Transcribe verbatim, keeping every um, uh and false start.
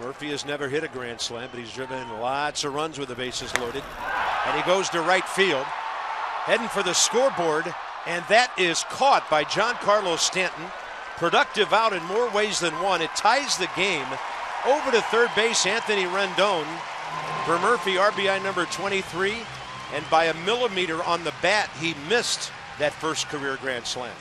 Murphy has never hit a grand slam, but he's driven in lots of runs with the bases loaded. And he goes to right field, heading for the scoreboard, and that is caught by Giancarlo Stanton. Productive out in more ways than one. It ties the game. Over to third base, Anthony Rendon. For Murphy, R B I number twenty-three, and by a millimeter on the bat, he missed that first career grand slam.